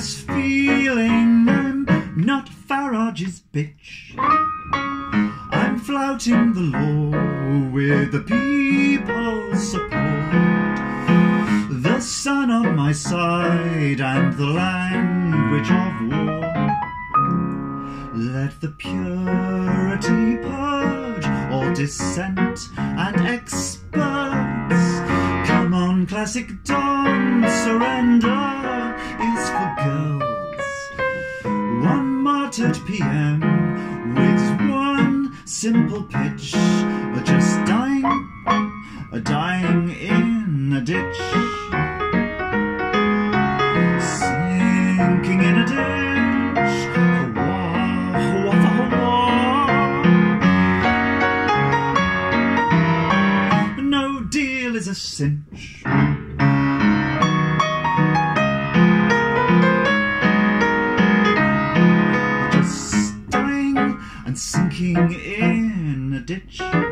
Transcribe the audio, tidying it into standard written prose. this feeling I'm not Farage's bitch. I'm flouting the law with the people's support, the sun on my side and the language of war. Let the purity purge all dissent and experts. Come on, classic Don, surrender is for girls. One martyred PM with one simple pitch, just dying in a ditch, sinking in a ditch. No deal is a cinch. Sinking in a ditch.